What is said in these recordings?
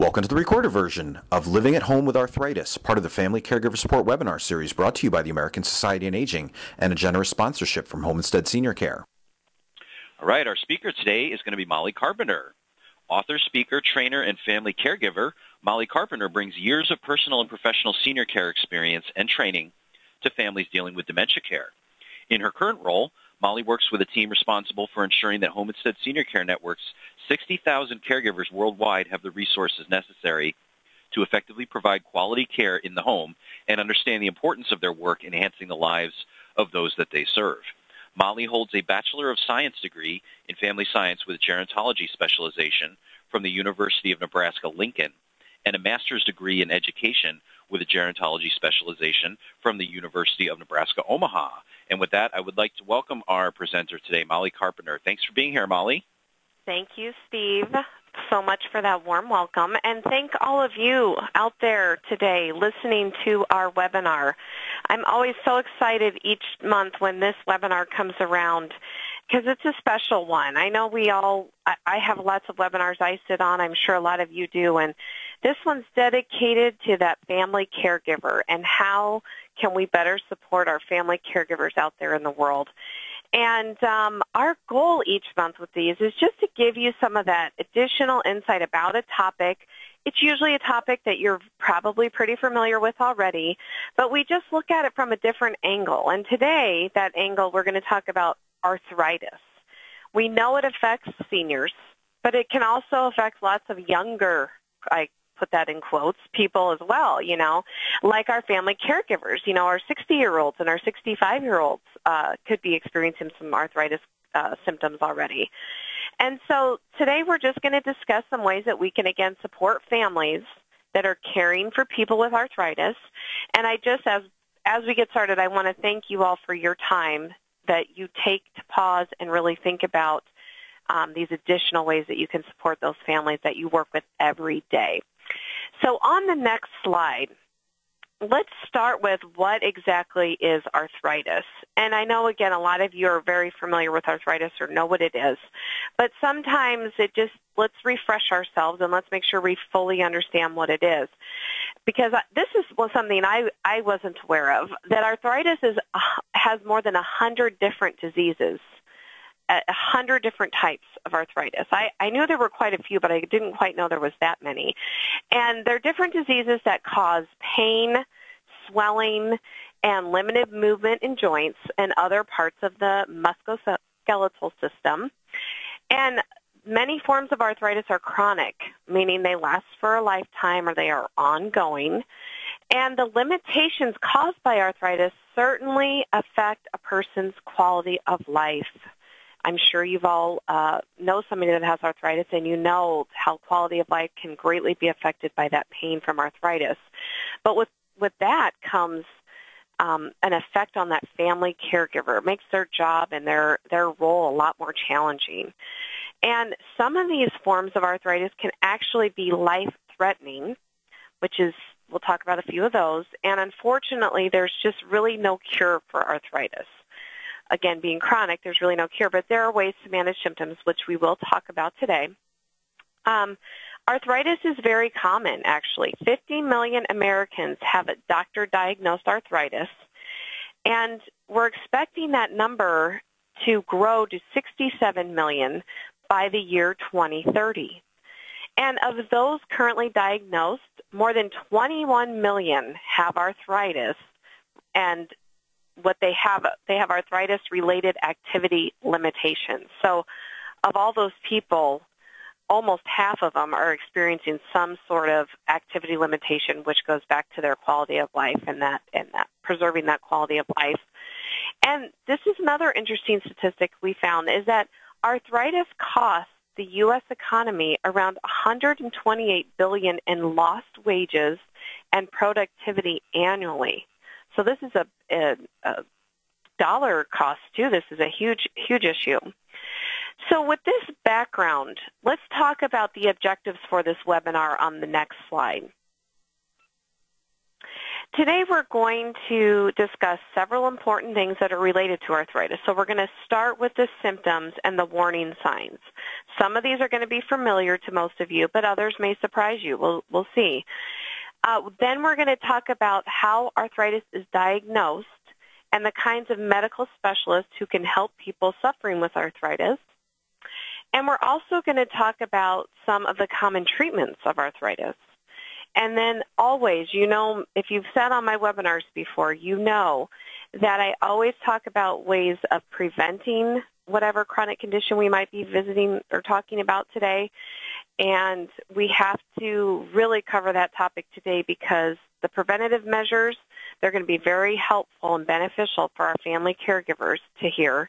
Welcome to the recorded version of Living at Home with Arthritis, part of the Family Caregiver Support webinar series brought to you by the American Society on Aging and a generous sponsorship from Home Instead Senior Care. All right, our speaker today is going to be Molly Carpenter. Author, speaker, trainer, and family caregiver, Molly Carpenter brings years of personal and professional senior care experience and training to families dealing with dementia care. In her current role, Molly works with a team responsible for ensuring that Home Instead Senior Care Network's 60,000 caregivers worldwide have the resources necessary to effectively provide quality care in the home and understand the importance of their work enhancing the lives of those that they serve. Molly holds a Bachelor of Science degree in Family Science with Gerontology specialization from the University of Nebraska-Lincoln and a Master's degree in Education with a Gerontology specialization from the University of Nebraska-Omaha. And with that, I would like to welcome our presenter today, Molly Carpenter. Thanks for being here, Molly. Thank you, Steve, so much for that warm welcome. And thank all of you out there today listening to our webinar. I'm always so excited each month when this webinar comes around because it's a special one. I know I have lots of webinars I sit on. I'm sure a lot of you do. And this one's dedicated to that family caregiver and how can we better support our family caregivers out there in the world. And our goal each month with these is just to give you some of that additional insight about a topic. It's usually a topic that you're probably pretty familiar with already, but we just look at it from a different angle. And today, that angle, we're going to talk about arthritis. We know it affects seniors, but it can also affect lots of younger, I put that in quotes, people as well, you know, like our family caregivers. You know, our 60-year-olds and our 65-year-olds could be experiencing some arthritis symptoms already. And so today we're just going to discuss some ways that we can, again, support families that are caring for people with arthritis. And I just, as we get started, I want to thank you all for your time that you take to pause and really think about these additional ways that you can support those families that you work with every day. So on the next slide, let's start with what exactly is arthritis. And I know, again, a lot of you are very familiar with arthritis or know what it is. But sometimes it just, let's refresh ourselves and let's make sure we fully understand what it is. Because this is something I wasn't aware of, that arthritis has more than 100 different diseases. 100 different types of arthritis. I knew there were quite a few, but I didn't quite know there was that many. And they're different diseases that cause pain, swelling, and limited movement in joints and other parts of the musculoskeletal system. And many forms of arthritis are chronic, meaning they last for a lifetime or they are ongoing. And the limitations caused by arthritis certainly affect a person's quality of life. I'm sure you've all know somebody that has arthritis, and you know how quality of life can greatly be affected by that pain from arthritis. But with that comes an effect on that family caregiver. It makes their job and their role a lot more challenging. And some of these forms of arthritis can actually be life-threatening, which is, we'll talk about a few of those. And unfortunately, there's just really no cure for arthritis. Again, being chronic, there's really no cure, but there are ways to manage symptoms, which we will talk about today. Arthritis is very common, actually. 50 million Americans have a doctor-diagnosed arthritis, and we're expecting that number to grow to 67 million by the year 2030. And of those currently diagnosed, more than 21 million have arthritis, and what they have arthritis-related activity limitations. So of all those people, almost half of them are experiencing some sort of activity limitation, which goes back to their quality of life and that preserving that quality of life. And this is another interesting statistic we found, is that arthritis costs the U.S. economy around $128 billion in lost wages and productivity annually. So this is a dollar cost, too. This is a huge, huge issue. So with this background, let's talk about the objectives for this webinar on the next slide. Today we're going to discuss several important things that are related to arthritis. So we're going to start with the symptoms and the warning signs. Some of these are going to be familiar to most of you, but others may surprise you. We'll see. Then we're going to talk about how arthritis is diagnosed and the kinds of medical specialists who can help people suffering with arthritis. And we're also going to talk about some of the common treatments of arthritis. And then always, you know, if you've sat on my webinars before, you know that I always talk about ways of preventing whatever chronic condition we might be visiting or talking about today. And we have to really cover that topic today because the preventative measures, they're going to be very helpful and beneficial for our family caregivers to hear.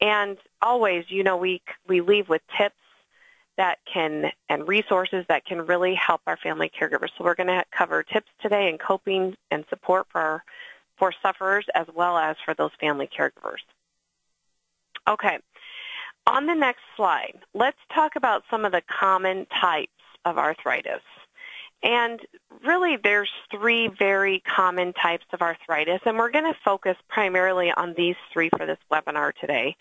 And always, you know, we leave with tips that can, and resources that can really help our family caregivers. So we're going to cover tips today in coping and support for sufferers as well as for those family caregivers. Okay, on the next slide, let's talk about some of the common types of arthritis. And really there's three very common types of arthritis, and we're going to focus primarily on these three for this webinar today.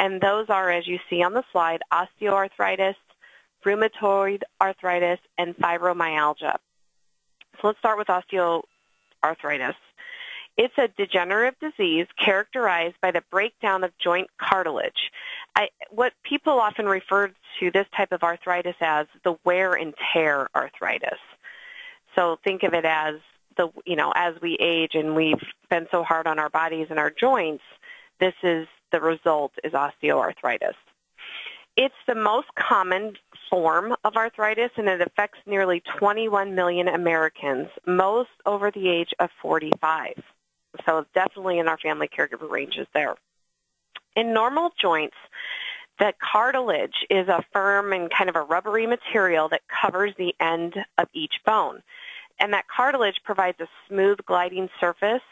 And those are, as you see on the slide, osteoarthritis, rheumatoid arthritis, and fibromyalgia. So let's start with osteoarthritis. It's a degenerative disease characterized by the breakdown of joint cartilage. What people often refer to this type of arthritis as the wear and tear arthritis. So think of it as as we age and we've been so hard on our bodies and our joints, this is the result is osteoarthritis. It's the most common form of arthritis, and it affects nearly 21 million Americans, most over the age of 45. So definitely in our family caregiver ranges there. In normal joints, the cartilage is a firm and kind of a rubbery material that covers the end of each bone. And that cartilage provides a smooth gliding surface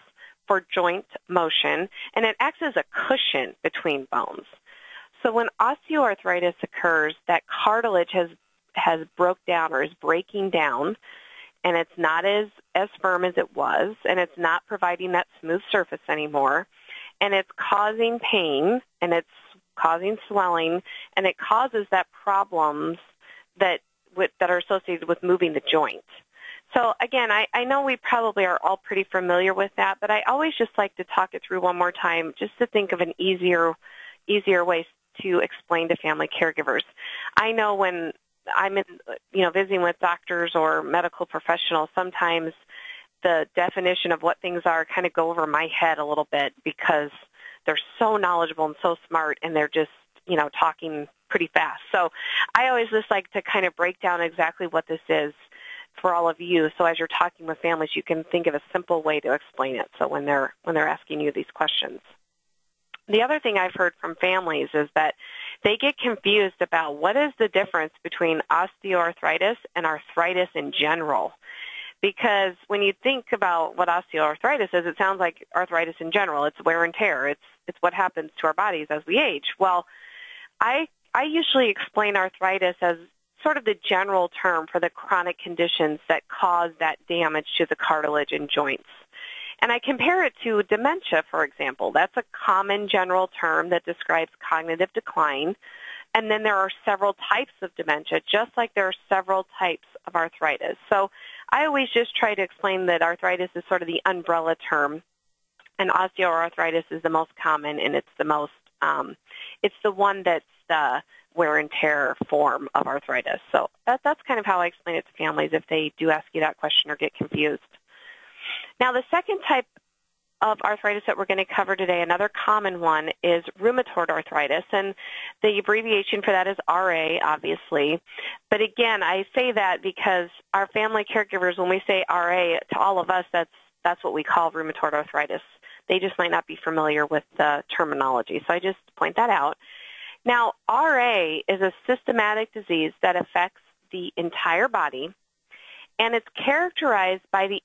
for joint motion, and it acts as a cushion between bones. So when osteoarthritis occurs, that cartilage has broke down or is breaking down, and it's not as firm as it was, and it's not providing that smooth surface anymore, and it's causing pain, and it's causing swelling, and it causes that problems that are associated with moving the joint. So again, I know we probably are all pretty familiar with that, but I always just like to talk it through one more time just to think of an easier way to explain to family caregivers. I know when I'm visiting with doctors or medical professionals, sometimes the definition of what things are kind of go over my head a little bit because they're so knowledgeable and so smart, and they're just, talking pretty fast. So I always just like to kind of break down exactly what this is for all of you. So as you're talking with families, you can think of a simple way to explain it. So when they're asking you these questions. The other thing I've heard from families is that they get confused about what is the difference between osteoarthritis and arthritis in general. Because when you think about what osteoarthritis is, it sounds like arthritis in general. It's wear and tear. It's what happens to our bodies as we age. Well, I usually explain arthritis as sort of the general term for the chronic conditions that cause that damage to the cartilage and joints. And I compare it to dementia, for example. That's a common general term that describes cognitive decline. And then there are several types of dementia, just like there are several types of arthritis. So I always just try to explain that arthritis is sort of the umbrella term, and osteoarthritis is the most common, and it's the most, it's the one that's the wear and tear form of arthritis. So that's kind of how I explain it to families if they do ask you that question or get confused. Now, the second type of arthritis that we're going to cover today, another common one, is rheumatoid arthritis, and the abbreviation for that is RA, obviously. But again, I say that because our family caregivers, when we say RA to all of us, that's what we call rheumatoid arthritis. They just might not be familiar with the terminology, so I just point that out. Now, RA is a systematic disease that affects the entire body, and it's characterized by the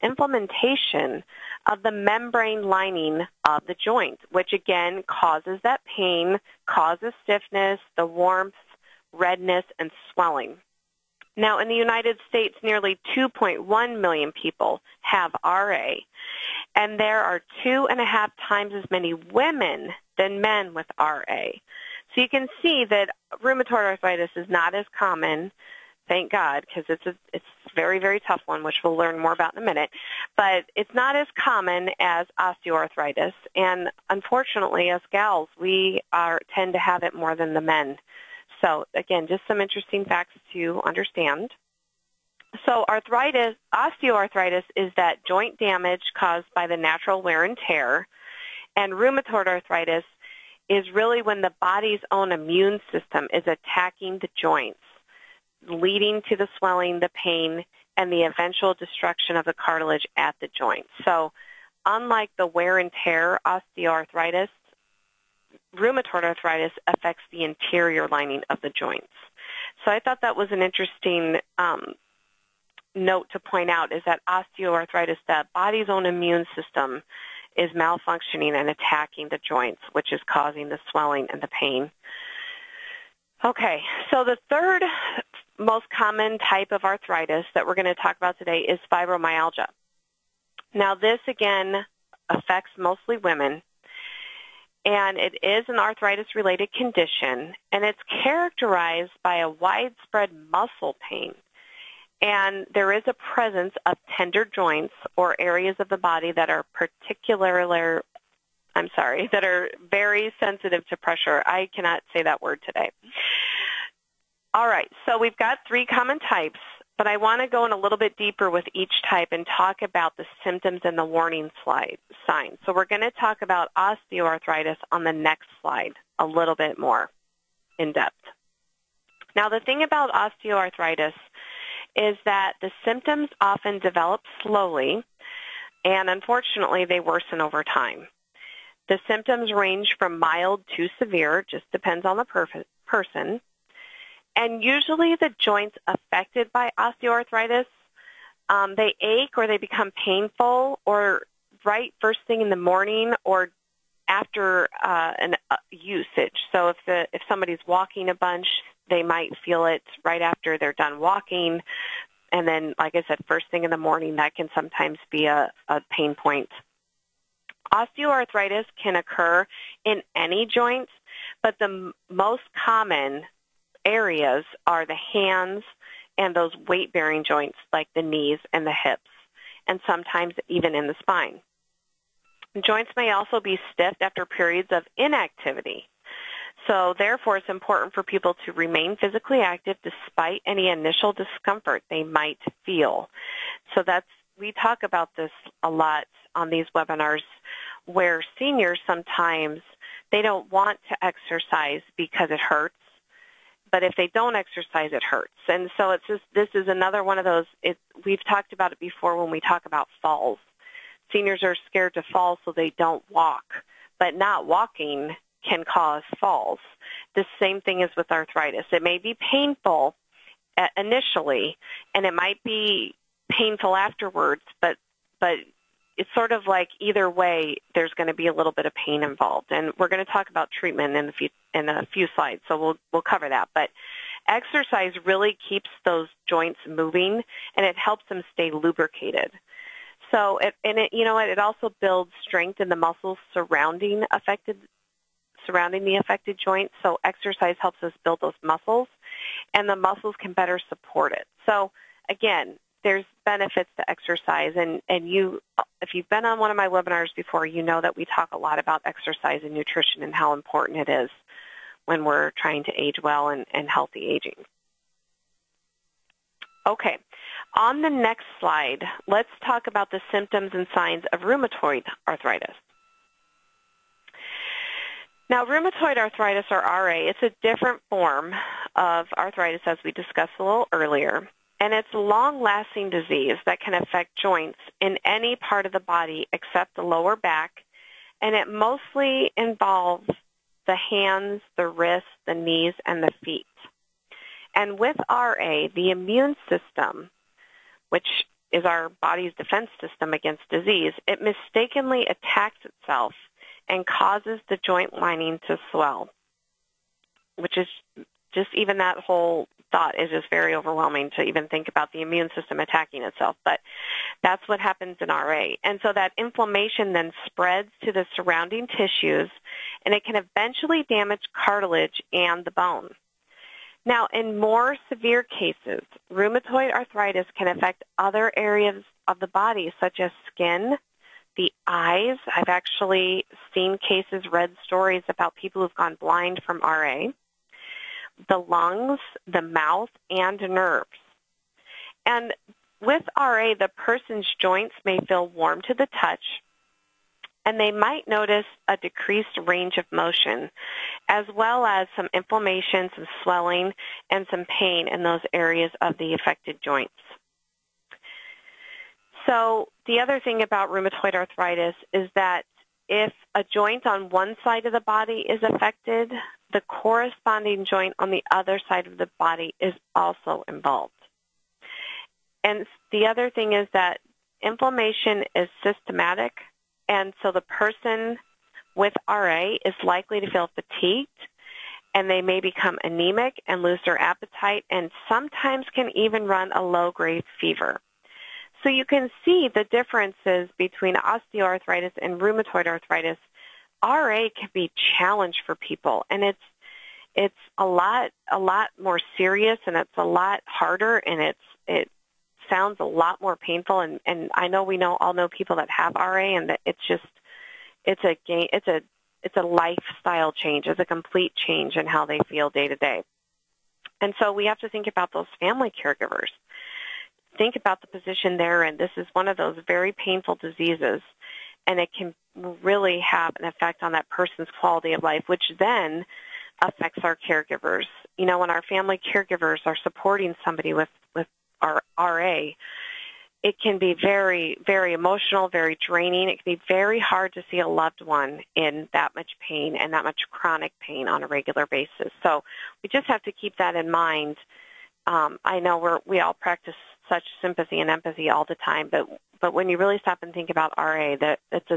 implementation of the membrane lining of the joint, which again causes that pain, causes stiffness, the warmth, redness, and swelling. Now, in the United States, nearly 2.1 million people have RA, and there are 2.5 times as many women than men with RA. So you can see that rheumatoid arthritis is not as common, thank God, because it's a very, very tough one, which we'll learn more about in a minute. But it's not as common as osteoarthritis, and unfortunately, as gals, we tend to have it more than the men. So, again, just some interesting facts to understand. So arthritis, osteoarthritis is that joint damage caused by the natural wear and tear, and rheumatoid arthritis is really when the body's own immune system is attacking the joints, leading to the swelling, the pain, and the eventual destruction of the cartilage at the joint. So unlike the wear and tear osteoarthritis, rheumatoid arthritis affects the interior lining of the joints. So I thought that was an interesting note to point out, is that osteoarthritis, that body's own immune system, is malfunctioning and attacking the joints, which is causing the swelling and the pain. Okay, so the third most common type of arthritis that we're going to talk about today is fibromyalgia. Now this, again, affects mostly women, and it is an arthritis-related condition, and it's characterized by a widespread muscle pain. And there is a presence of tender joints or areas of the body that are very sensitive to pressure. I cannot say that word today. All right, so we've got three common types, but I want to go in a little bit deeper with each type and talk about the symptoms and the warning signs. So we're going to talk about osteoarthritis on the next slide a little bit more in depth. Now, the thing about osteoarthritis is that the symptoms often develop slowly, and unfortunately, they worsen over time. The symptoms range from mild to severe, just depends on the person, and usually the joints affected by osteoarthritis, they ache or they become painful, or right first thing in the morning or after usage. So if somebody's walking a bunch, they might feel it right after they're done walking. And then, like I said, first thing in the morning, that can sometimes be a pain point. Osteoarthritis can occur in any joint, but the most common areas are the hands and those weight-bearing joints like the knees and the hips, and sometimes even in the spine. Joints may also be stiff after periods of inactivity. So therefore, it's important for people to remain physically active despite any initial discomfort they might feel. So we talk about this a lot on these webinars, where seniors sometimes, they don't want to exercise because it hurts, but if they don't exercise, it hurts. And so this is another one of those, we've talked about it before when we talk about falls. Seniors are scared to fall, so they don't walk, but not walking can cause falls. The same thing is with arthritis. It may be painful initially, and it might be painful afterwards, but it's sort of like either way, there's going to be a little bit of pain involved. And we're going to talk about treatment in a few slides, so we'll cover that. But exercise really keeps those joints moving, and it helps them stay lubricated. So, it also builds strength in the muscles surrounding the affected joint, so exercise helps us build those muscles, and the muscles can better support it. So, again, there's benefits to exercise, and you, if you've been on one of my webinars before, you know that we talk a lot about exercise and nutrition and how important it is when we're trying to age well and healthy aging. Okay, on the next slide, let's talk about the symptoms and signs of rheumatoid arthritis. Now, rheumatoid arthritis, or RA, it's a different form of arthritis, as we discussed a little earlier, and it's a long-lasting disease that can affect joints in any part of the body except the lower back, and it mostly involves the hands, the wrists, the knees, and the feet. And with RA, the immune system, which is our body's defense system against disease, it mistakenly attacks itself and causes the joint lining to swell, which is just even that whole thought is just very overwhelming to even think about the immune system attacking itself. But that's what happens in RA. And so that inflammation then spreads to the surrounding tissues, and it can eventually damage cartilage and the bone. Now, in more severe cases, rheumatoid arthritis can affect other areas of the body, such as skin, the eyes. I've actually seen cases, read stories about people who've gone blind from RA, the lungs, the mouth, and nerves. And with RA, the person's joints may feel warm to the touch, and they might notice a decreased range of motion, as well as some inflammation, some swelling, and some pain in those areas of the affected joints. So the other thing about rheumatoid arthritis is that if a joint on one side of the body is affected, the corresponding joint on the other side of the body is also involved. And the other thing is that inflammation is systematic, and so the person with RA is likely to feel fatigued, and they may become anemic and lose their appetite, and sometimes can even run a low-grade fever. So you can see the differences between osteoarthritis and rheumatoid arthritis. RA can be a challenge for people, and it's a lot more serious, and it's a lot harder, and it sounds a lot more painful. And I know we all know people that have RA, and that it's a lifestyle change. It's a complete change in how they feel day to day. And so we have to think about those family caregivers. Think about the position they're in. This is one of those very painful diseases, and it can really have an effect on that person's quality of life, which then affects our caregivers. You know, when our family caregivers are supporting somebody with our RA, it can be very, very emotional, very draining. It can be very hard to see a loved one in that much pain and that much chronic pain on a regular basis. So we just have to keep that in mind. I know we all practice such sympathy and empathy all the time, but when you really stop and think about RA, that it's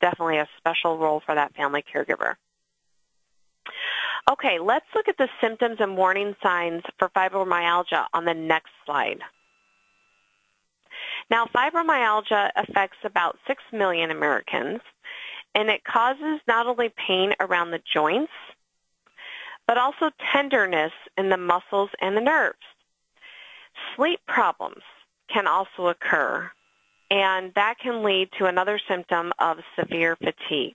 definitely a special role for that family caregiver. Okay, let's look at the symptoms and warning signs for fibromyalgia on the next slide. Now, fibromyalgia affects about 6 million Americans, and it causes not only pain around the joints, but also tenderness in the muscles and the nerves. Sleep problems can also occur, and that can lead to another symptom of severe fatigue.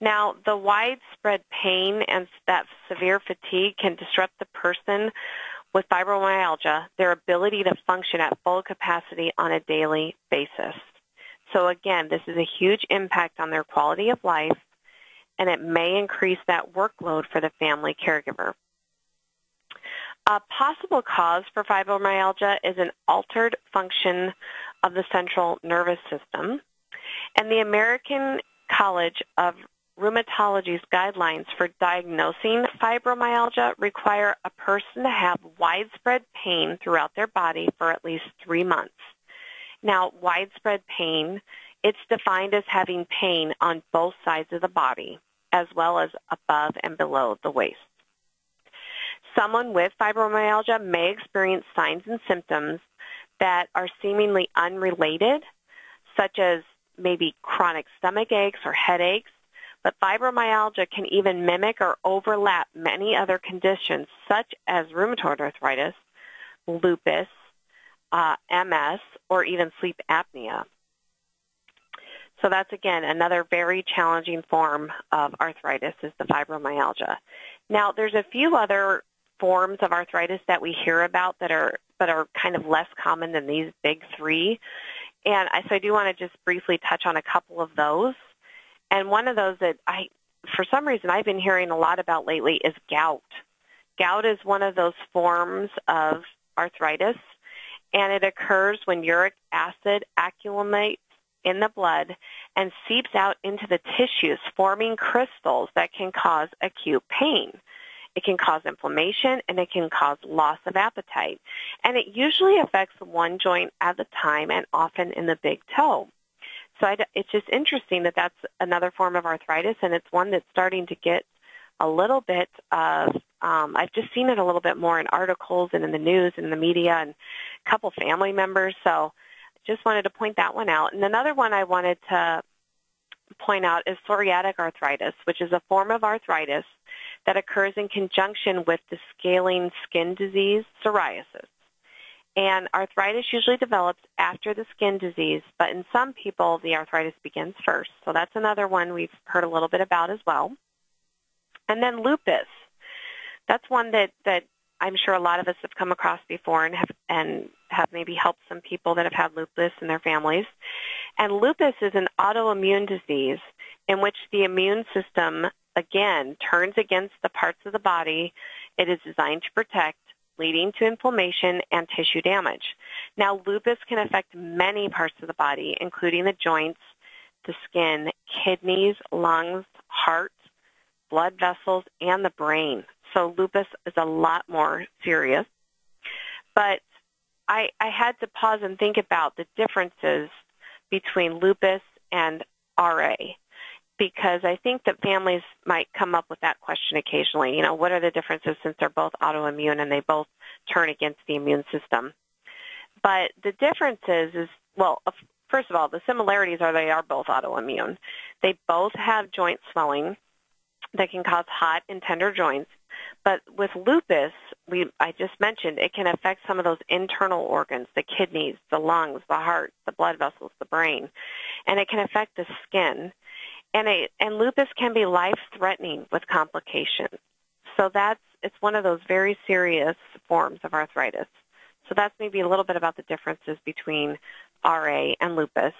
Now, the widespread pain and that severe fatigue can disrupt the person with fibromyalgia, their ability to function at full capacity on a daily basis. So again, this is a huge impact on their quality of life, and it may increase that workload for the family caregiver. A possible cause for fibromyalgia is an altered function of the central nervous system, and the American College of Rheumatology's guidelines for diagnosing fibromyalgia require a person to have widespread pain throughout their body for at least 3 months. Now, widespread pain, it's defined as having pain on both sides of the body, as well as above and below the waist. Someone with fibromyalgia may experience signs and symptoms that are seemingly unrelated, such as maybe chronic stomach aches or headaches, but fibromyalgia can even mimic or overlap many other conditions, such as rheumatoid arthritis, lupus, MS, or even sleep apnea. So that's, again, another very challenging form of arthritis is the fibromyalgia. Now, there's a few other forms of arthritis that we hear about that are kind of less common than these big three. And I do want to just briefly touch on a couple of those. And one of those that for some reason, I've been hearing a lot about lately is gout. Gout is one of those forms of arthritis, and it occurs when uric acid accumulates in the blood and seeps out into the tissues, forming crystals that can cause acute pain. It can cause inflammation, and it can cause loss of appetite. And it usually affects one joint at a time, and often in the big toe. So it's just interesting that that's another form of arthritis, and it's one that's starting to get a little bit of I've just seen it a little bit more in articles and in the news and in the media and a couple family members. So just wanted to point that one out. And another one I wanted to point out is psoriatic arthritis, which is a form of arthritis that occurs in conjunction with the scaling skin disease, psoriasis. And arthritis usually develops after the skin disease, but in some people, the arthritis begins first. So that's another one we've heard a little bit about as well. And then lupus. That's one that I'm sure a lot of us have come across before and have maybe helped some people that have had lupus in their families. And lupus is an autoimmune disease in which the immune system, again, turns against the parts of the body it is designed to protect, leading to inflammation and tissue damage. Now, lupus can affect many parts of the body, including the joints, the skin, kidneys, lungs, heart, blood vessels, and the brain. So lupus is a lot more serious. But I had to pause and think about the differences between lupus and RA, because I think that families might come up with that question occasionally. You know, what are the differences since they're both autoimmune and they both turn against the immune system? But the differences is, well, first of all, the similarities are they are both autoimmune. They both have joint swelling that can cause hot and tender joints. But with lupus, I just mentioned, it can affect some of those internal organs, the kidneys, the lungs, the heart, the blood vessels, the brain. And it can affect the skin. And lupus can be life-threatening with complications. So it's one of those very serious forms of arthritis. So that's maybe a little bit about the differences between RA and lupus.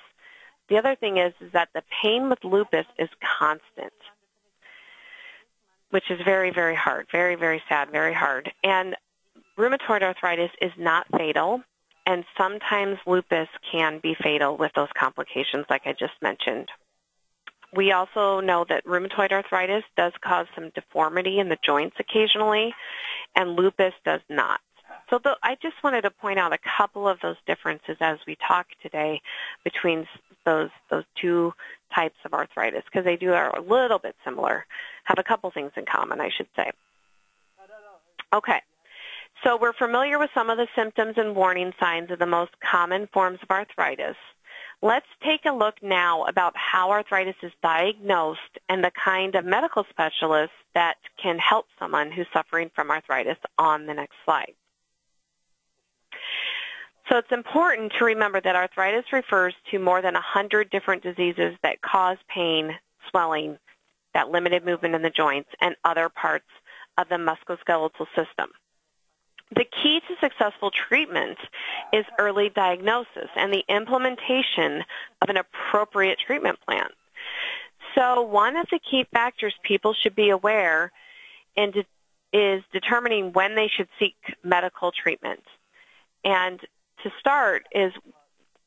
The other thing is that the pain with lupus is constant, which is very, very hard, very, very sad, very hard. And rheumatoid arthritis is not fatal, and sometimes lupus can be fatal with those complications like I just mentioned. We also know that rheumatoid arthritis does cause some deformity in the joints occasionally, and lupus does not. So I just wanted to point out a couple of those differences as we talk today between those two types of arthritis, because they are a little bit similar, have a couple things in common, I should say. Okay, so we're familiar with some of the symptoms and warning signs of the most common forms of arthritis. Let's take a look now about how arthritis is diagnosed and the kind of medical specialists that can help someone who's suffering from arthritis on the next slide. So it's important to remember that arthritis refers to more than 100 different diseases that cause pain, swelling, that limited movement in the joints, and other parts of the musculoskeletal system. The key to successful treatment is early diagnosis and the implementation of an appropriate treatment plan. So one of the key factors people should be aware of is determining when they should seek medical treatment. And to start is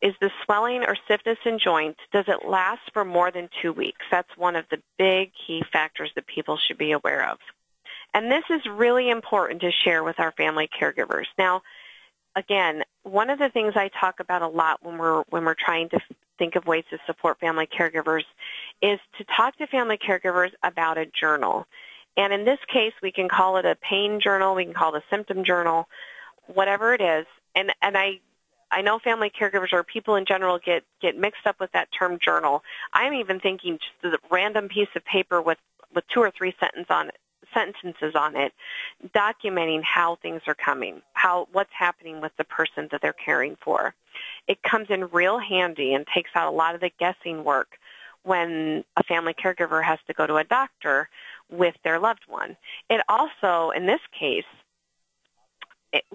the swelling or stiffness in joints, does it last for more than 2 weeks? That's one of the big key factors that people should be aware of. And this is really important to share with our family caregivers. Now, again, one of the things I talk about a lot when we're trying to think of ways to support family caregivers is to talk to family caregivers about a journal. And in this case, we can call it a pain journal, we can call it a symptom journal, whatever it is. And I know family caregivers or people in general get mixed up with that term journal. I'm even thinking just a random piece of paper with two or three sentences on it, documenting how things are coming, what's happening with the person that they're caring for. It comes in real handy and takes out a lot of the guessing work when a family caregiver has to go to a doctor with their loved one. It also, in this case,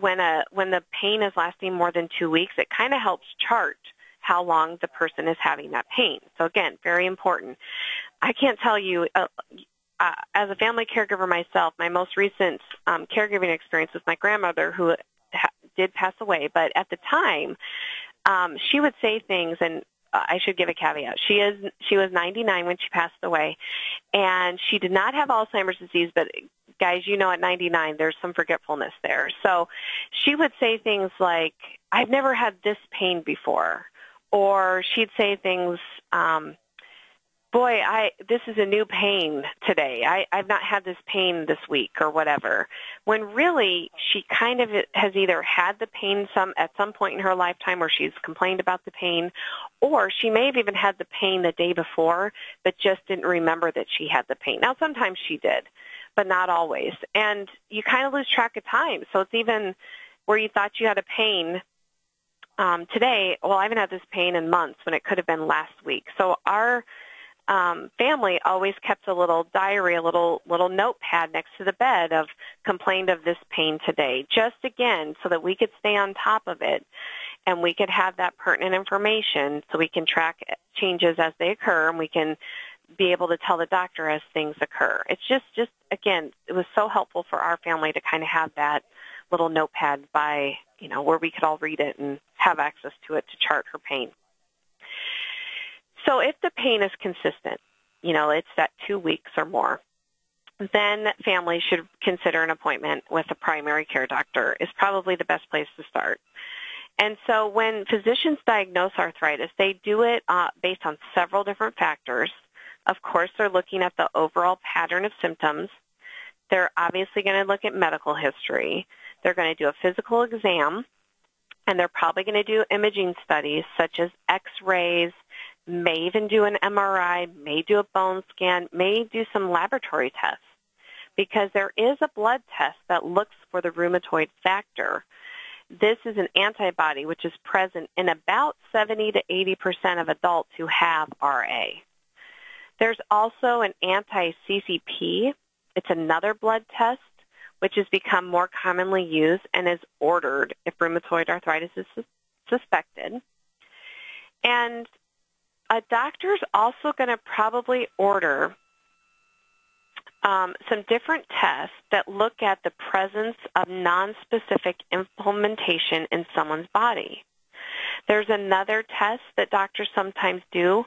when the pain is lasting more than 2 weeks, it kind of helps chart how long the person is having that pain. So again, very important. I can't tell you, as a family caregiver myself, my most recent caregiving experience was my grandmother, who did pass away. But at the time, she would say things, and I should give a caveat. She was 99 when she passed away, and she did not have Alzheimer's disease, but guys, you know, at 99, there's some forgetfulness there. So she would say things like, I've never had this pain before, or she'd say things boy, this is a new pain today. I've not had this pain this week or whatever. When really she kind of has either had the pain at some point in her lifetime, or she's complained about the pain, or she may have even had the pain the day before but just didn't remember that she had the pain. Now, sometimes she did, but not always. And you kind of lose track of time. So it's even where you thought you had a pain today, well, I haven't had this pain in months when it could have been last week. So our family always kept a little diary, a little notepad next to the bed of complained of this pain today, just again so that we could stay on top of it and we could have that pertinent information so we can track changes as they occur and we can be able to tell the doctor as things occur. It's just again, it was so helpful for our family to kind of have that little notepad by, you know, where we could all read it and have access to it to chart her pain. So if the pain is consistent, you know, it's that 2 weeks or more, then families should consider an appointment with a primary care doctor is probably the best place to start. And so when physicians diagnose arthritis, they do it based on several different factors. Of course, they're looking at the overall pattern of symptoms. They're obviously going to look at medical history. They're going to do a physical exam, and they're probably going to do imaging studies such as x-rays, may even do an MRI, may do a bone scan, may do some laboratory tests, because there is a blood test that looks for the rheumatoid factor. This is an antibody which is present in about 70 to 80% of adults who have RA. There's also an anti-CCP. It's another blood test which has become more commonly used and is ordered if rheumatoid arthritis is suspected. And a doctor's also going to probably order some different tests that look at the presence of nonspecific inflammation in someone's body. There's another test that doctors sometimes do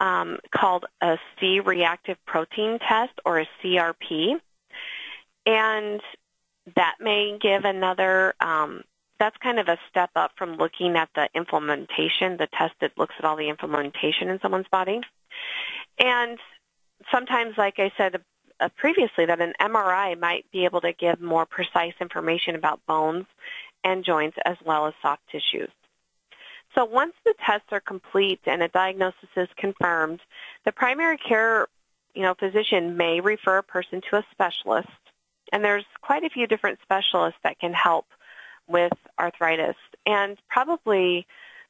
called a C-reactive protein test or a CRP, and that may give another that's kind of a step up from looking at the inflammation, the test that looks at all the inflammation in someone's body. And sometimes, like I said previously, that an MRI might be able to give more precise information about bones and joints as well as soft tissues. So once the tests are complete and a diagnosis is confirmed, the primary care, you know, physician may refer a person to a specialist, and there's quite a few different specialists that can help with arthritis. And probably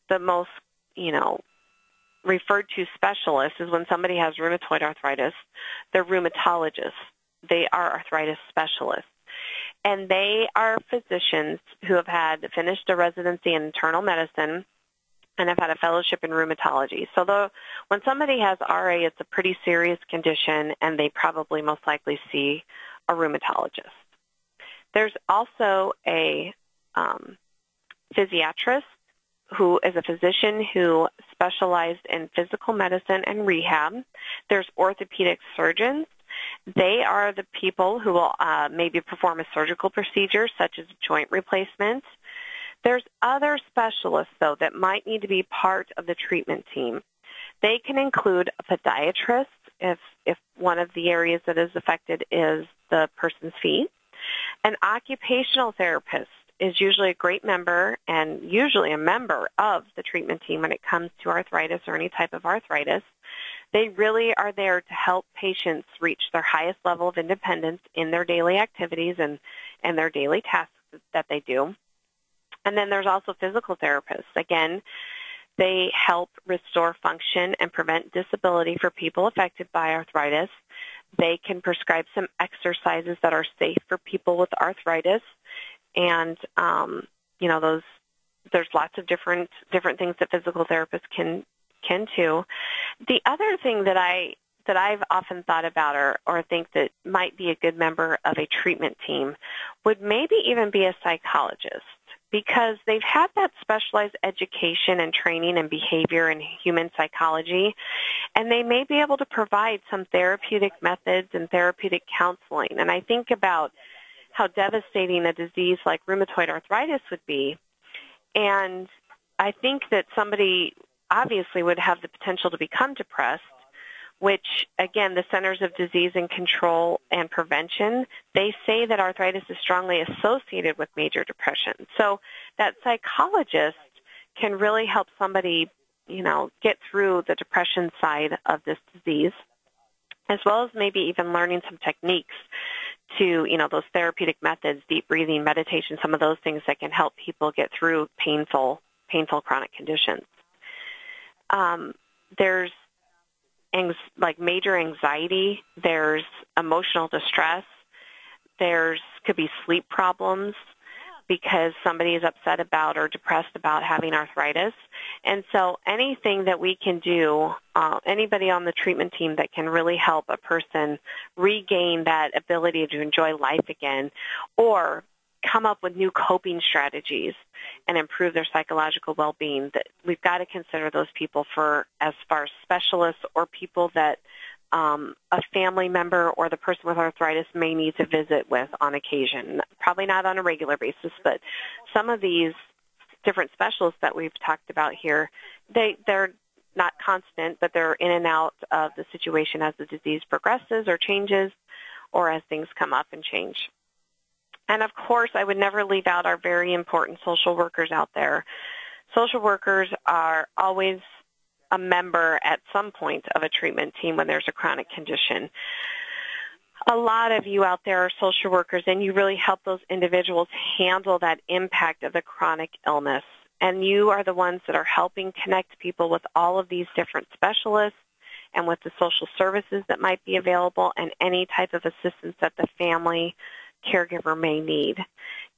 the most, you know, referred to specialist is when somebody has rheumatoid arthritis, they're rheumatologists. They are arthritis specialists. And they are physicians who have had finished a residency in internal medicine and have had a fellowship in rheumatology. So when somebody has RA, it's a pretty serious condition, and they probably most likely see a rheumatologist. There's also a physiatrist, who is a physician who specialized in physical medicine and rehab. There's orthopedic surgeons. They are the people who will maybe perform a surgical procedure such as joint replacement. There's other specialists, though, that might need to be part of the treatment team. They can include a podiatrist if one of the areas that is affected is the person's feet. An occupational therapist is usually a great member and usually a member of the treatment team when it comes to arthritis or any type of arthritis. They really are there to help patients reach their highest level of independence in their daily activities and their daily tasks that they do. And then there's also physical therapists. Again, they help restore function and prevent disability for people affected by arthritis. They can prescribe some exercises that are safe for people with arthritis. And, you know, there's lots of different things that physical therapists can do. The other thing that I've often thought about or think that might be a good member of a treatment team would maybe even be a psychologist, because they've had that specialized education and training in behavior and human psychology, and they may be able to provide some therapeutic methods and therapeutic counseling. And I think about how devastating a disease like rheumatoid arthritis would be. And I think that somebody obviously would have the potential to become depressed. which, again, the Centers of Disease and Control and Prevention, they say that arthritis is strongly associated with major depression. So that psychologist can really help somebody, you know, get through the depression side of this disease, as well as maybe even learning some techniques to, you know, those therapeutic methods, deep breathing, meditation, some of those things that can help people get through painful chronic conditions. There's like major anxiety, there's emotional distress, there's could be sleep problems because somebody is upset about or depressed about having arthritis. And so anything that we can do, anybody on the treatment team that can really help a person regain that ability to enjoy life again or come up with new coping strategies and improve their psychological well-being, that we've got to consider those people for as far as specialists or people that a family member or the person with arthritis may need to visit with on occasion. Probably not on a regular basis, but some of these different specialists that we've talked about here, they're not constant, but they're in and out of the situation as the disease progresses or changes or as things come up and change. And, of course, I would never leave out our very important social workers out there. Social workers are always a member at some point of a treatment team when there's a chronic condition. A lot of you out there are social workers, and you really help those individuals handle that impact of the chronic illness. And you are the ones that are helping connect people with all of these different specialists and with the social services that might be available and any type of assistance that the family caregiver may need.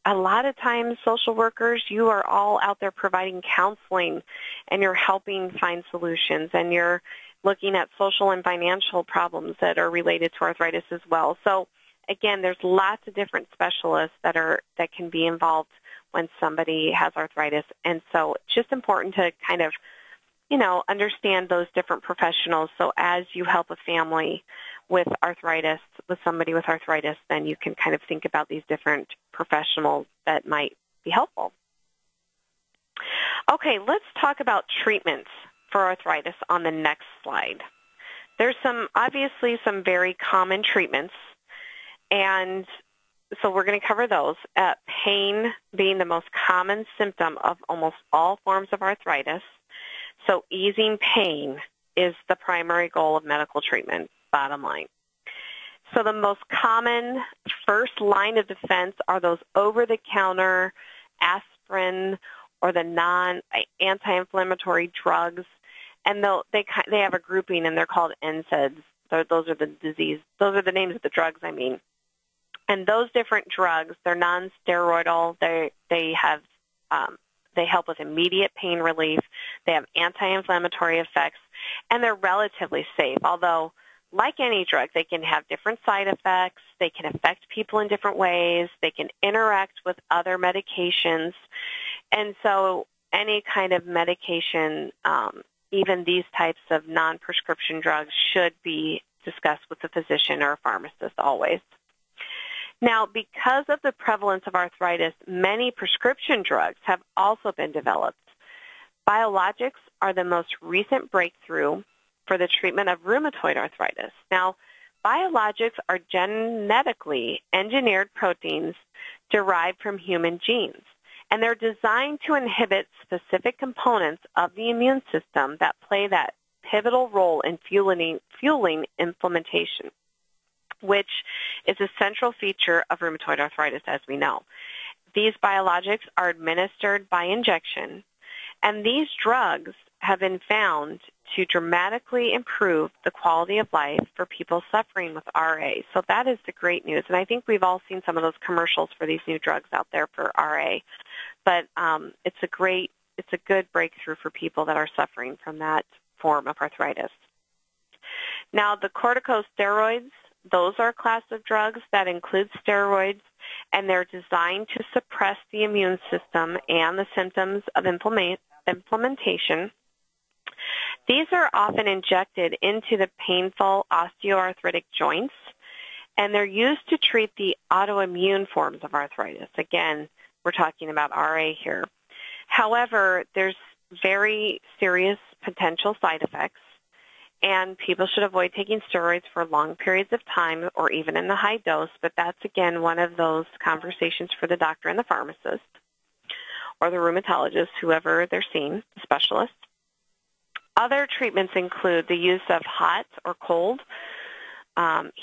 A lot of times, social workers, you are all out there providing counseling, and you're helping find solutions, and you're looking at social and financial problems that are related to arthritis as well. So, again, there's lots of different specialists that can be involved when somebody has arthritis, and so it's just important to kind of, you know, understand those different professionals. So as you help a family with arthritis, with somebody with arthritis, then you can kind of think about these different professionals that might be helpful. Okay, let's talk about treatments for arthritis on the next slide. There's obviously some very common treatments, and so we're going to cover those. Pain being the most common symptom of almost all forms of arthritis, so easing pain is the primary goal of medical treatment, bottom line. So the most common first line of defense are those over-the-counter aspirin or the anti-inflammatory drugs, and they have a grouping, and they're called NSAIDs. So those are the names of the drugs, I mean. And those different drugs, they're non-steroidal. They help with immediate pain relief. They have anti-inflammatory effects, and they're relatively safe, although like any drug, they can have different side effects. They can affect people in different ways. They can interact with other medications. And so any kind of medication, even these types of non-prescription drugs, should be discussed with a physician or a pharmacist always. Now, because of the prevalence of arthritis, many prescription drugs have also been developed. Biologics are the most recent breakthrough for the treatment of rheumatoid arthritis. Now, biologics are genetically engineered proteins derived from human genes, and they're designed to inhibit specific components of the immune system that play that pivotal role in fueling inflammation, which is a central feature of rheumatoid arthritis, as we know. These biologics are administered by injection, and these drugs have been found to dramatically improve the quality of life for people suffering with RA. So that is the great news. And I think we've all seen some of those commercials for these new drugs out there for RA. But it's a good breakthrough for people that are suffering from that form of arthritis. Now, the corticosteroids, those are a class of drugs that includes steroids, and they're designed to suppress the immune system and the symptoms of inflammation. These are often injected into the painful osteoarthritic joints, and they're used to treat the autoimmune forms of arthritis. Again, we're talking about RA here. However, there's very serious potential side effects, And people should avoid taking steroids for long periods of time or even in the high dose, but that's, again, one of those conversations for the doctor and the pharmacist or the rheumatologist, whoever they're seeing, the specialist. Other treatments include the use of hot or cold,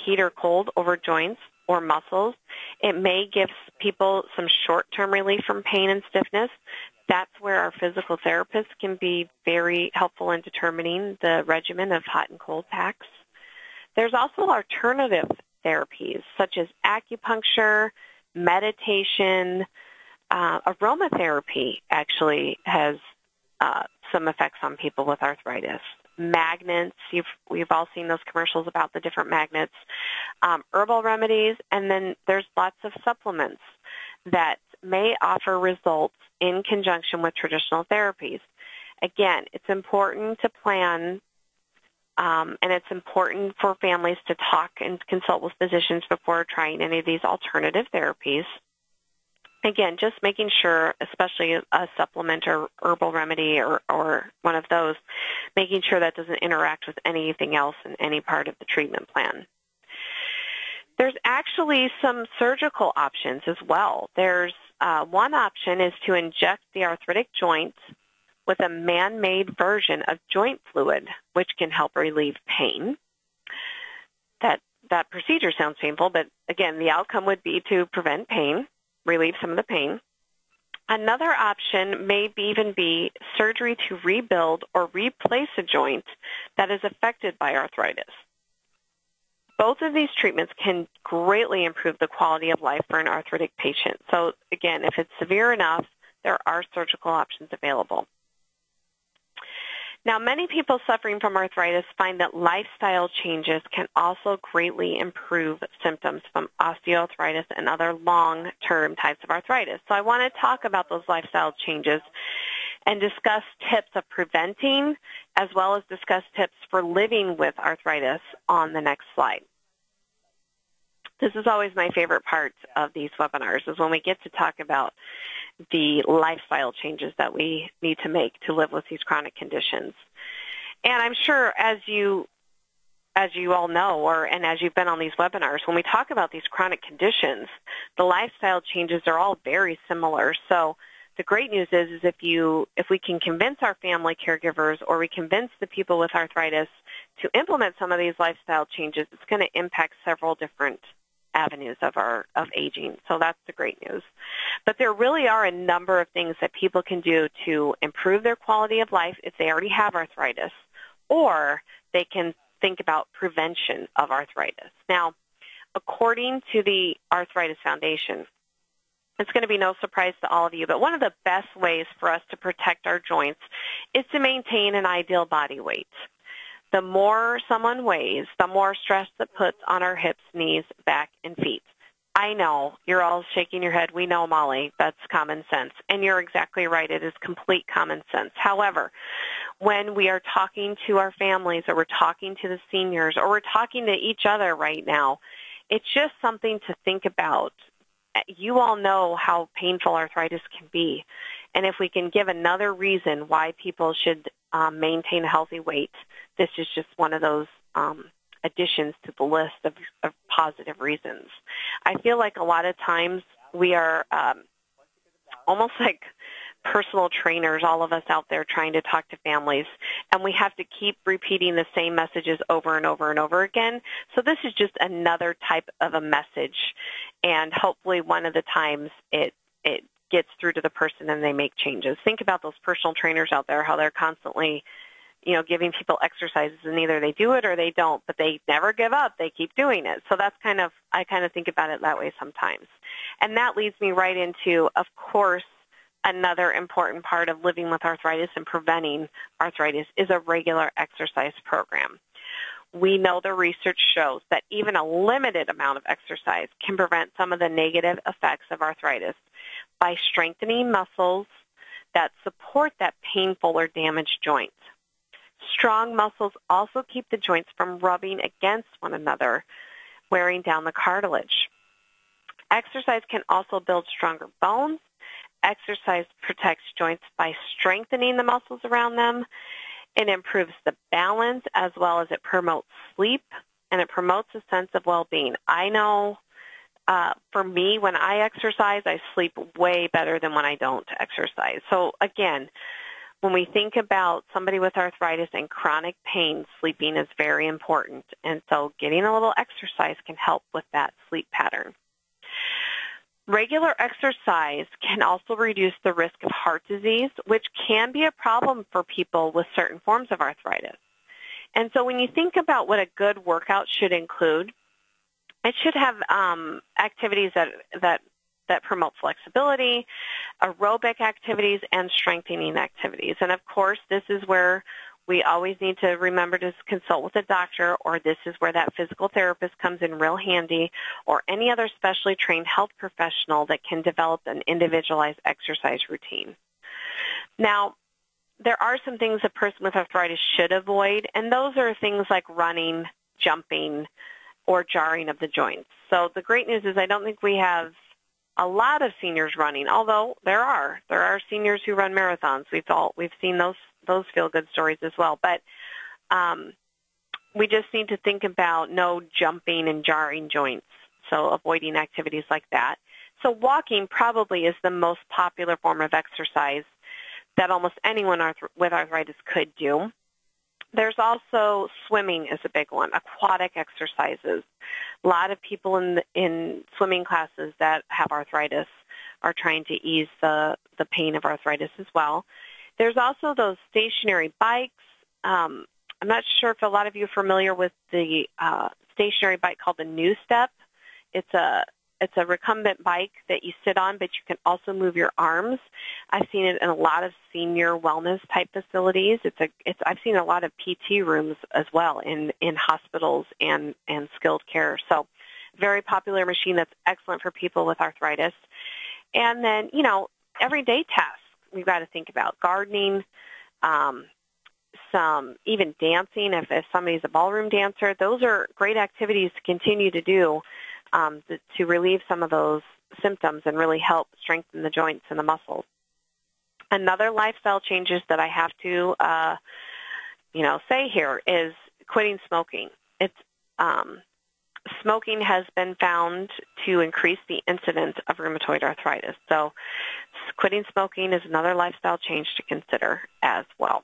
heat or cold over joints or muscles. It may give people some short-term relief from pain and stiffness. That's where our physical therapists can be very helpful in determining the regimen of hot and cold packs. There's also alternative therapies such as acupuncture, meditation, aromatherapy actually has some effects on people with arthritis. Magnets, we've all seen those commercials about the different magnets, herbal remedies, and then there's lots of supplements that may offer results in conjunction with traditional therapies. Again, it's important to plan, and it's important for families to talk and consult with physicians before trying any of these alternative therapies. Again, just making sure, especially a supplement or herbal remedy or one of those, making sure that doesn't interact with anything else in any part of the treatment plan. There's actually some surgical options as well. There's one option is to inject the arthritic joint with a man-made version of joint fluid, which can help relieve pain. That procedure sounds painful, but again, the outcome would be to prevent pain, relieve some of the pain. Another option may even be surgery to rebuild or replace a joint that is affected by arthritis. Both of these treatments can greatly improve the quality of life for an arthritic patient. So again, if it's severe enough, there are surgical options available. Now, many people suffering from arthritis find that lifestyle changes can also greatly improve symptoms from osteoarthritis and other long-term types of arthritis. So I want to talk about those lifestyle changes and discuss tips of preventing, as well as discuss tips for living with arthritis on the next slide. This is always my favorite part of these webinars, is when we get to talk about the lifestyle changes that we need to make to live with these chronic conditions. And I'm sure as you all know, and as you've been on these webinars, when we talk about these chronic conditions, the lifestyle changes are all very similar. So the great news is if we can convince our family caregivers or we convince the people with arthritis to implement some of these lifestyle changes, it's going to impact several different avenues of aging. So that's the great news. But there really are a number of things that people can do to improve their quality of life if they already have arthritis, or they can think about prevention of arthritis. Now, according to the Arthritis Foundation, it's going to be no surprise to all of you, but one of the best ways for us to protect our joints is to maintain an ideal body weight. The more someone weighs, the more stress that puts on our hips, knees, back, and feet. I know, you're all shaking your head. We know, Molly, that's common sense. And you're exactly right. It is complete common sense. However, when we are talking to our families or we're talking to the seniors or we're talking to each other right now, it's just something to think about. You all know how painful arthritis can be, and if we can give another reason why people should maintain a healthy weight, this is just one of those additions to the list of positive reasons. I feel like a lot of times we are almost like personal trainers, all of us out there trying to talk to families, and we have to keep repeating the same messages over and over and over again. So this is just another type of a message, and hopefully one of the times it gets through to the person and they make changes. Think about those personal trainers out there, how they're constantly, giving people exercises, and either they do it or they don't, but they never give up. They keep doing it. So that's I kind of think about it that way sometimes. And that leads me right into, of course, another important part of living with arthritis and preventing arthritis is a regular exercise program. We know the research shows that even a limited amount of exercise can prevent some of the negative effects of arthritis by strengthening muscles that support that painful or damaged joint. Strong muscles also keep the joints from rubbing against one another, wearing down the cartilage. Exercise can also build stronger bones. Exercise protects joints by strengthening the muscles around them, It improves the balance as well as it promotes sleep, and it promotes a sense of well-being. I know for me, when I exercise, I sleep way better than when I don't exercise. So again, when we think about somebody with arthritis and chronic pain, sleeping is very important. And so getting a little exercise can help with that sleep pattern. Regular exercise can also reduce the risk of heart disease, which can be a problem for people with certain forms of arthritis. And so when you think about what a good workout should include, it should have activities that promote flexibility, aerobic activities, and strengthening activities. And, of course, this is where we always need to remember to consult with a doctor, or this is where that physical therapist comes in real handy, or any other specially trained health professional that can develop an individualized exercise routine. Now, there are some things a person with arthritis should avoid, and those are things like running, jumping, or jarring of the joints. So the great news is I don't think we have a lot of seniors running, although there are seniors who run marathons. We've seen those feel-good stories as well. But we just need to think about no jumping and jarring joints, so avoiding activities like that. So walking probably is the most popular form of exercise that almost anyone with arthritis could do. There's also swimming is a big one, aquatic exercises. A lot of people in swimming classes that have arthritis are trying to ease the pain of arthritis as well. There's also those stationary bikes. I'm not sure if a lot of you are familiar with the stationary bike called the New Step. It's a recumbent bike that you sit on, but you can also move your arms. I've seen it in a lot of senior wellness type facilities. I've seen a lot of PT rooms as well in hospitals and skilled care. So very popular machine that's excellent for people with arthritis. And then, everyday tasks we've got to think about. Gardening, some even dancing if somebody's a ballroom dancer. Those are great activities to continue to do to relieve some of those symptoms and really help strengthen the joints and the muscles. Another lifestyle changes that I have to, say here is quitting smoking. Smoking has been found to increase the incidence of rheumatoid arthritis. So quitting smoking is another lifestyle change to consider as well.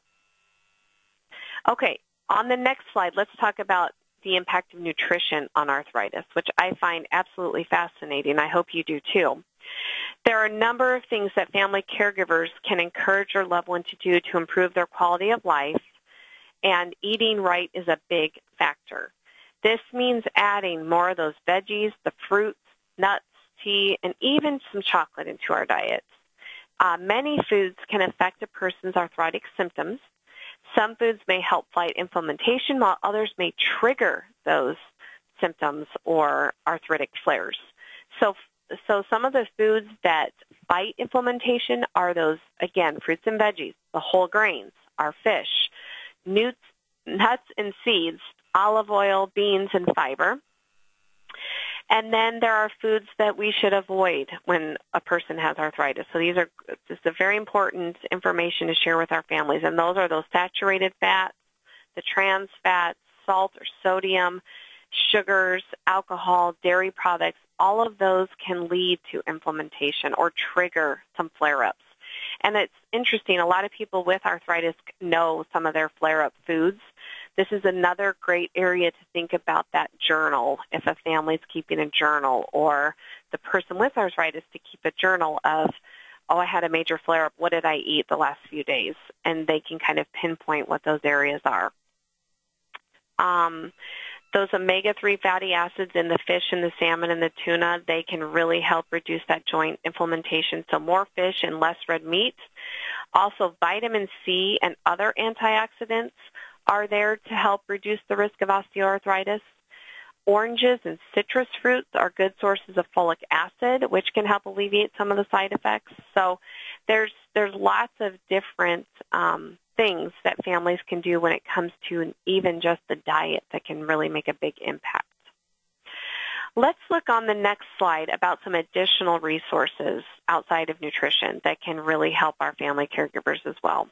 Okay, on the next slide, let's talk about the impact of nutrition on arthritis, which I find absolutely fascinating. I hope you do too. There are a number of things that family caregivers can encourage their loved one to do to improve their quality of life, and eating right is a big factor. This means adding more of those veggies, the fruits, nuts, tea, and even some chocolate into our diets. Many foods can affect a person's arthritic symptoms. Some foods may help fight inflammation, while others may trigger those symptoms or arthritic flares. So some of the foods that fight inflammation are those, again, fruits and veggies, the whole grains, our fish, nuts and seeds, olive oil, beans, and fiber. And then there are foods that we should avoid when a person has arthritis. So these are just a very important information to share with our families. And those are those saturated fats, the trans fats, salt or sodium, sugars, alcohol, dairy products. All of those can lead to inflammation or trigger some flare-ups. And it's interesting, a lot of people with arthritis know some of their flare-up foods. This is another great area to think about that journal, if a family's keeping a journal, or the person with arthritis to keep a journal of, I had a major flare-up, what did I eat the last few days? And they can kind of pinpoint what those areas are. Those omega-3 fatty acids in the fish and the salmon and the tuna, they can really help reduce that joint inflammation. So more fish and less red meat. Also, vitamin C and other antioxidants are there to help reduce the risk of osteoarthritis. Oranges and citrus fruits are good sources of folic acid, which can help alleviate some of the side effects. So there's lots of different things that families can do when it comes to even just the diet that can really make a big impact. Let's look on the next slide about some additional resources outside of nutrition that can really help our family caregivers as well.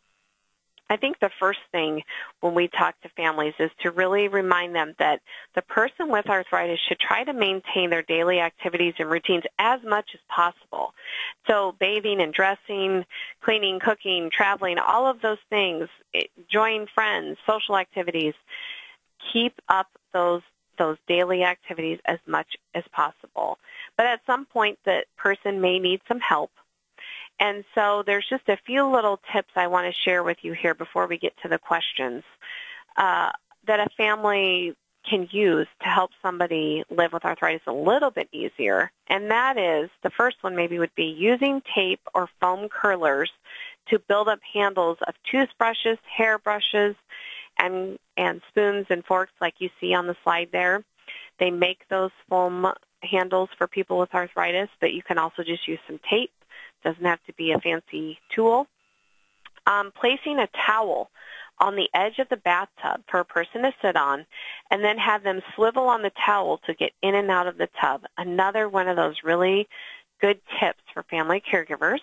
I think the first thing when we talk to families is to really remind them that the person with arthritis should try to maintain their daily activities and routines as much as possible. So bathing and dressing, cleaning, cooking, traveling, all of those things, join friends, social activities, keep up those daily activities as much as possible. But at some point, that person may need some help. And so there's just a few little tips I want to share with you here before we get to the questions that a family can use to help somebody live with arthritis a little bit easier. And that is, the first one maybe would be using tape or foam curlers to build up handles of toothbrushes, hair brushes, and spoons and forks like you see on the slide there. They make those foam handles for people with arthritis, but you can also just use some tape. Doesn't have to be a fancy tool. Placing a towel on the edge of the bathtub for a person to sit on, and then have them swivel on the towel to get in and out of the tub. Another one of those really good tips for family caregivers.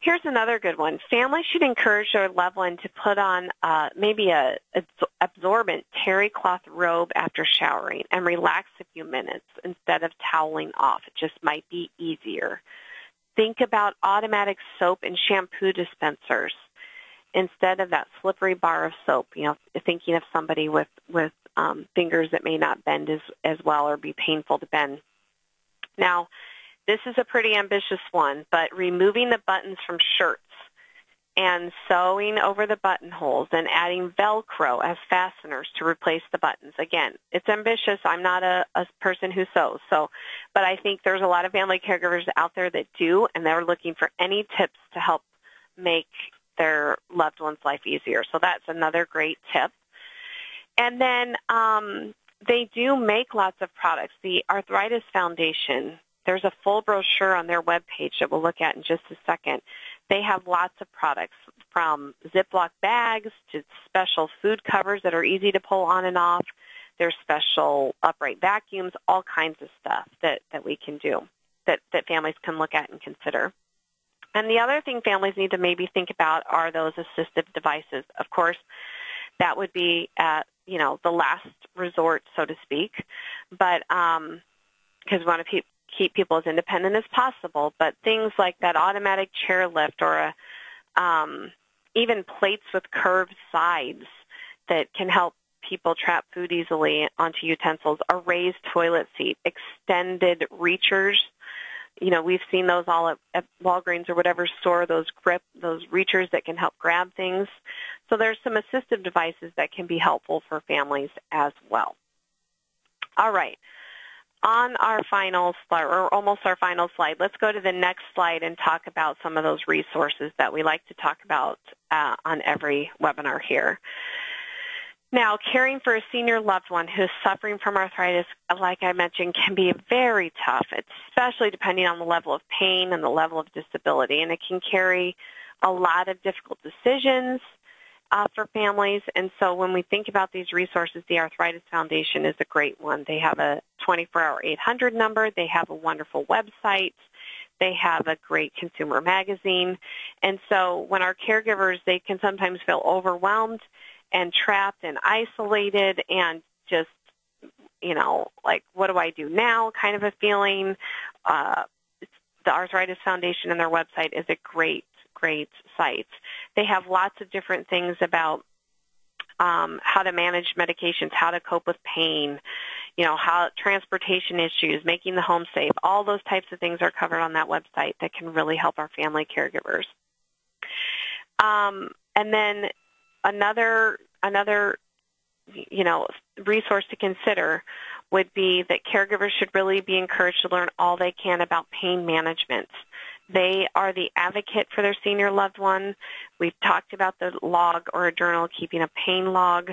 Here's another good one. Families should encourage their loved one to put on maybe an absorbent terry cloth robe after showering and relax a few minutes instead of toweling off. It just might be easier. Think about automatic soap and shampoo dispensers instead of that slippery bar of soap, you know, thinking of somebody with fingers that may not bend as well or be painful to bend. Now, this is a pretty ambitious one, but removing the buttons from shirts and sewing over the buttonholes and adding Velcro as fasteners to replace the buttons. Again, it's ambitious. I'm not a person who sews, but I think there's a lot of family caregivers out there that do, and they're looking for any tips to help make their loved one's life easier. So that's another great tip. And then they do make lots of products. The Arthritis Foundation, there's a full brochure on their webpage that we'll look at in just a second. They have lots of products, from Ziploc bags to special food covers that are easy to pull on and off. There's special upright vacuums, all kinds of stuff that we can do, that families can look at and consider. And the other thing families need to maybe think about are those assistive devices. Of course, that would be, the last resort, so to speak, but because we want to keep people as independent as possible, but things like that automatic chair lift or even plates with curved sides that can help people trap food easily onto utensils, a raised toilet seat, extended reachers. You know, we've seen those all at Walgreens or whatever store, those reachers that can help grab things. So there's some assistive devices that can be helpful for families as well. All right. On our final slide, or almost our final slide, let's go to the next slide and talk about some of those resources that we like to talk about on every webinar here. Now, caring for a senior loved one who's suffering from arthritis, like I mentioned, can be very tough, especially depending on the level of pain and the level of disability, and it can carry a lot of difficult decisions for families. And so when we think about these resources, the Arthritis Foundation is a great one. They have a 24-hour 800 number. They have a wonderful website. They have a great consumer magazine. And so when our caregivers, they can sometimes feel overwhelmed and trapped and isolated and just, like, what do I do now kind of a feeling. The Arthritis Foundation and their website is a great sites. They have lots of different things about how to manage medications, how to cope with pain, how transportation issues, making the home safe. All those types of things are covered on that website that can really help our family caregivers. And then another resource to consider would be that caregivers should really be encouraged to learn all they can about pain management. They are the advocate for their senior loved one. We've talked about the log or a journal, keeping a pain log,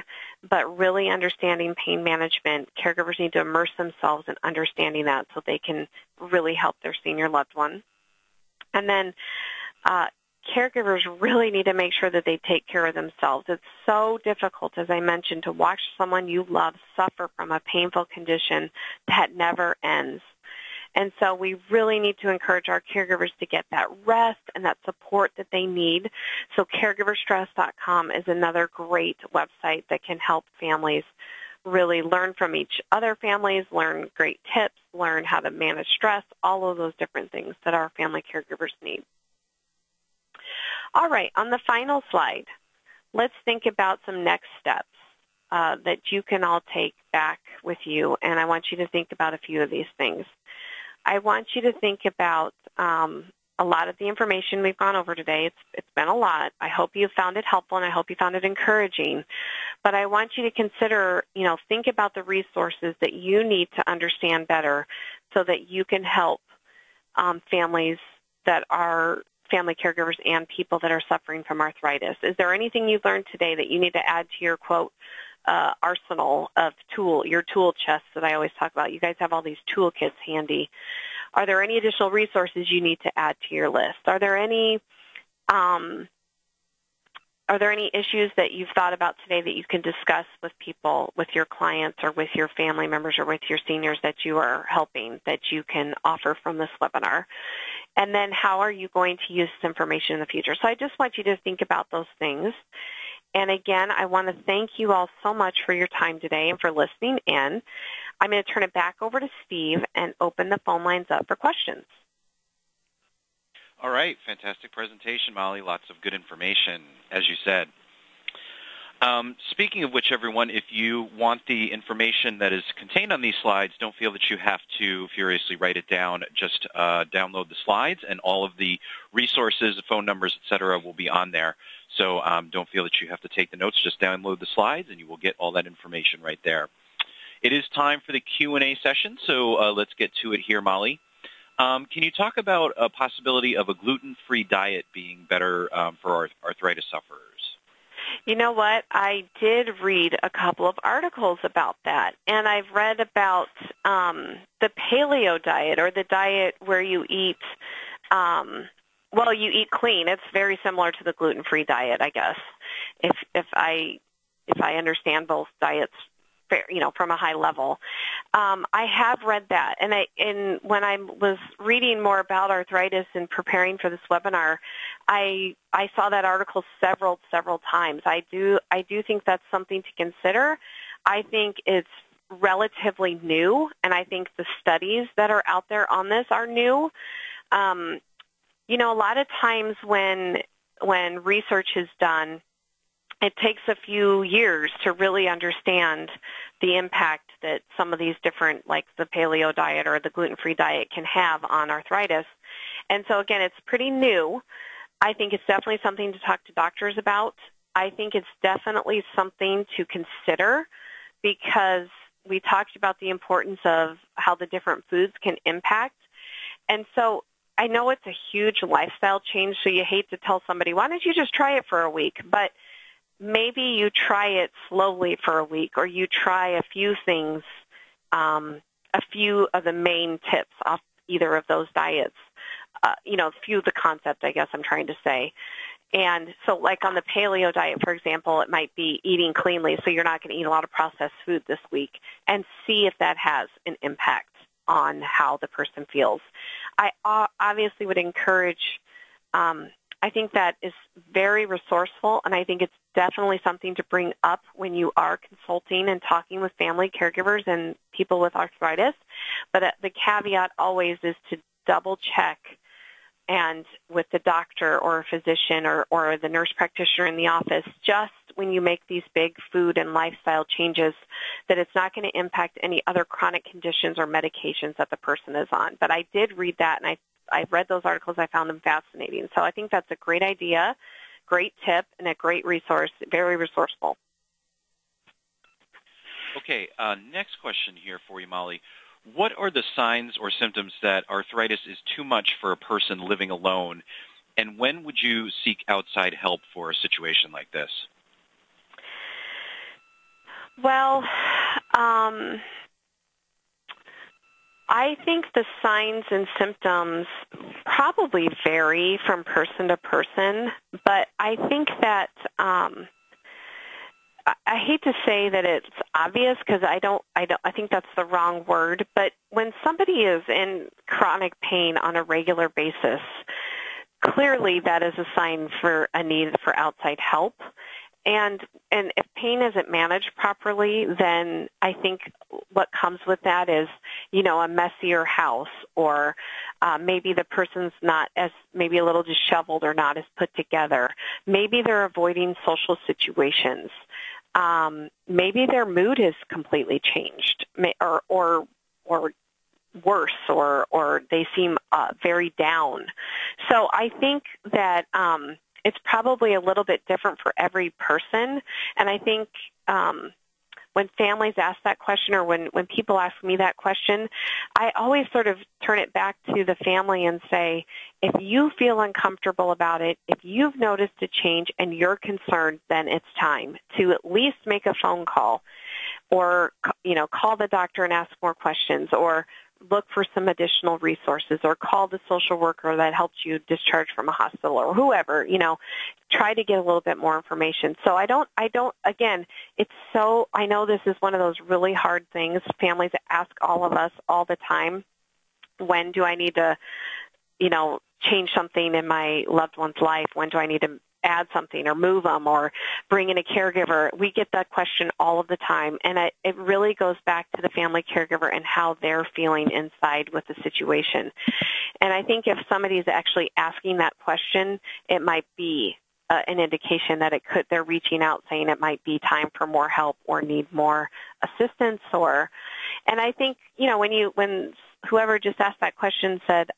but really understanding pain management. Caregivers need to immerse themselves in understanding that so they can really help their senior loved one. And then caregivers really need to make sure that they take care of themselves. It's so difficult, as I mentioned, to watch someone you love suffer from a painful condition that never ends. And so we really need to encourage our caregivers to get that rest and that support that they need. So caregiverstress.com is another great website that can help families really learn from each other families, learn great tips, learn how to manage stress, all of those different things that our family caregivers need. All right, on the final slide, let's think about some next steps that you can all take back with you, and I want you to think about a few of these things. I want you to think about a lot of the information we've gone over today. It's been a lot. I hope you found it helpful, and I hope you found it encouraging. But I want you to consider, think about the resources that you need to understand better so that you can help families that are family caregivers and people that are suffering from arthritis. Is there anything you've learned today that you need to add to your, quote, arsenal of your tool chest that I always talk about? You guys have all these toolkits handy. Are there any additional resources you need to add to your list? Are there any issues that you've thought about today that you can discuss with people, with your clients or with your family members or with your seniors that you are helping that you can offer from this webinar? And then how are you going to use this information in the future? So I just want you to think about those things. And again, I want to thank you all so much for your time today and for listening in. I'm going to turn it back over to Steve and open the phone lines up for questions. All right. Fantastic presentation, Molly. Lots of good information, as you said. Speaking of which, everyone, if you want the information that is contained on these slides, don't feel that you have to furiously write it down. Just download the slides, and all of the resources, phone numbers, et cetera, will be on there. So don't feel that you have to take the notes. Just download the slides, and you will get all that information right there. It is time for the Q&A session, so let's get to it here, Molly. Can you talk about a possibility of a gluten-free diet being better for our arthritis sufferers? You know what? I did read a couple of articles about that, and I've read about the paleo diet, or the diet where you eat, well, you eat clean. It's very similar to the gluten-free diet, I guess, if I understand both diets, from a high level. I have read that, and when I was reading more about arthritis and preparing for this webinar, I saw that article several times. I do think that's something to consider. I think it's relatively new, and I think the studies that are out there on this are new. A lot of times when research is done, it takes a few years to really understand the impact that some of these different, like the paleo diet or the gluten-free diet, can have on arthritis. And so, again, it's pretty new. I think it's definitely something to talk to doctors about. I think it's definitely something to consider, because we talked about the importance of how the different foods can impact. And so I know it's a huge lifestyle change, so you hate to tell somebody, why don't you just try it for a week? But maybe you try it slowly for a week, or you try a few things, a few of the main tips off either of those diets, a few of the concepts, I guess I'm trying to say. And so, like on the paleo diet, for example, it might be eating cleanly, so you're not going to eat a lot of processed food this week, and see if that has an impact on how the person feels. I obviously would encourage, I think that is very resourceful, and I think it's definitely something to bring up when you are consulting and talking with family caregivers and people with arthritis. But the caveat always is to double check and with the doctor or a physician or the nurse practitioner in the office, just when you make these big food and lifestyle changes, that it's not going to impact any other chronic conditions or medications that the person is on. But I did read that, and I've read those articles. I found them fascinating. So I think that's a great idea, great tip, and a great resource, very resourceful. Okay, next question here for you, Molly. What are the signs or symptoms that arthritis is too much for a person living alone, and when would you seek outside help for a situation like this? Well, I think the signs and symptoms probably vary from person to person, but I think that I hate to say that it's obvious because I think that's the wrong word, but when somebody is in chronic pain on a regular basis, clearly that is a sign for a need for outside help. And if pain isn't managed properly, then I think what comes with that is, you know, a messier house, or maybe the person's not as, maybe a little disheveled or not as put together. Maybe they're avoiding social situations. Maybe their mood has completely changed, or worse, or they seem very down. So I think that it's probably a little bit different for every person. And I think when families ask that question, or when people ask me that question, I always sort of turn it back to the family and say, if you feel uncomfortable about it, if you've noticed a change and you're concerned, then it's time to at least make a phone call, or, you know, call the doctor and ask more questions, or look for some additional resources, or call the social worker that helped you discharge from a hospital, or whoever, you know, try to get a little bit more information. So I don't, again, it's so, I know this is one of those really hard things families ask all of us all the time. When do I need to, you know, change something in my loved one's life? When do I need to add something, or move them, or bring in a caregiver? We get that question all of the time, and it really goes back to the family caregiver and how they're feeling inside with the situation. And I think if somebody's actually asking that question, it might be an indication that they're reaching out saying it might be time for more help, or need more assistance. Or, and I think, you know, when whoever just asked that question said,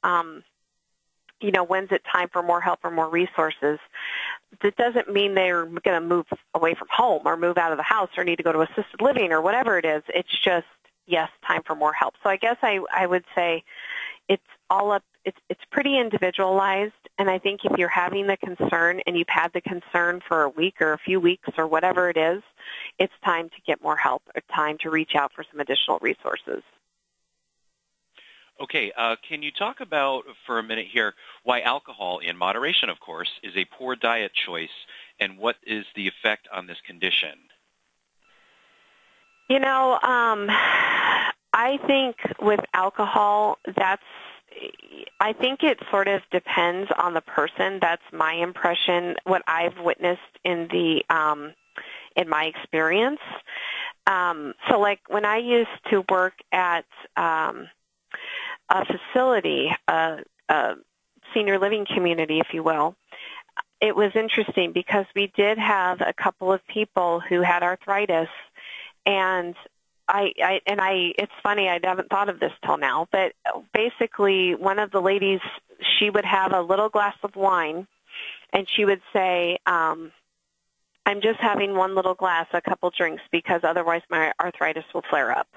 you know, when's it time for more help or more resources? That doesn't mean they're going to move away from home, or move out of the house, or need to go to assisted living, or whatever it is. It's just, yes, time for more help. So I guess I would say it's all up, it's pretty individualized. And I think if you're having the concern, and you've had the concern for a week or a few weeks or whatever it is, it's time to get more help, or time to reach out for some additional resources. Okay, can you talk about, for a minute here, why alcohol, in moderation of course, is a poor diet choice, and what is the effect on this condition? You know, I think with alcohol, I think it sort of depends on the person. That's my impression, what I've witnessed in the in my experience. So like when I used to work at a facility, a senior living community, if you will, it was interesting because we did have a couple of people who had arthritis, and I it's funny, I haven't thought of this till now, but basically one of the ladies, she would have a little glass of wine, and she would say, I'm just having one little glass, a couple drinks, because otherwise my arthritis will flare up.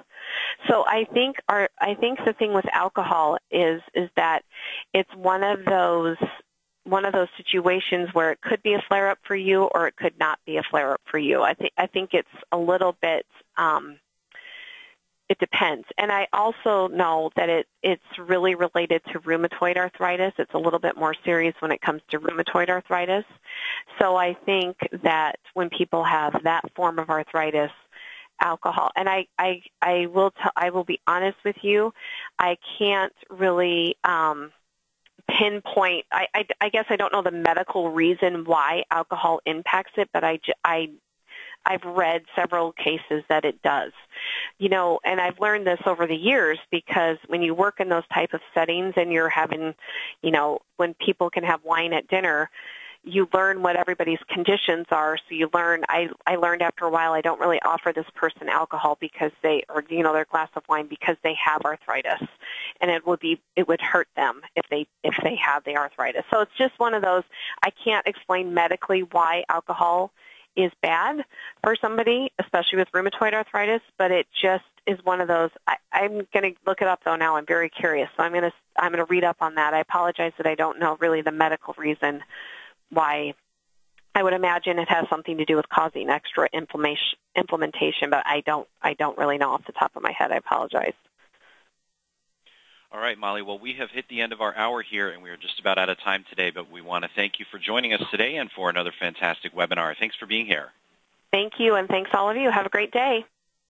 So I think the thing with alcohol is that it's one of those situations where it could be a flare up for you, or it could not be a flare up for you. I think it's a little bit it depends. And I also know that it's really related to rheumatoid arthritis. It's a little bit more serious when it comes to rheumatoid arthritis. So I think that when people have that form of arthritis, alcohol, and I will be honest with you, I can't really pinpoint, I guess I don't know the medical reason why alcohol impacts it, but I've read several cases that it does. You know, and I've learned this over the years, because when you work in those type of settings, and you're having, you know, when people can have wine at dinner, you learn what everybody's conditions are. So you learn, I learned after a while, I don't really offer this person alcohol because their glass of wine, because they have arthritis, and it would hurt them if they have the arthritis. So it's just one of those, I can't explain medically why alcohol is bad for somebody, especially with rheumatoid arthritis, but it just is one of those. I'm going to look it up though now. I'm very curious. So I'm going to read up on that. I apologize that I don't know really the medical reason why. I would imagine it has something to do with causing extra inflammation, but I don't really know off the top of my head. I apologize. All right, Molly. Well, we have hit the end of our hour here, and we are just about out of time today, but we want to thank you for joining us today and for another fantastic webinar. Thanks for being here. Thank you, and thanks all of you. Have a great day.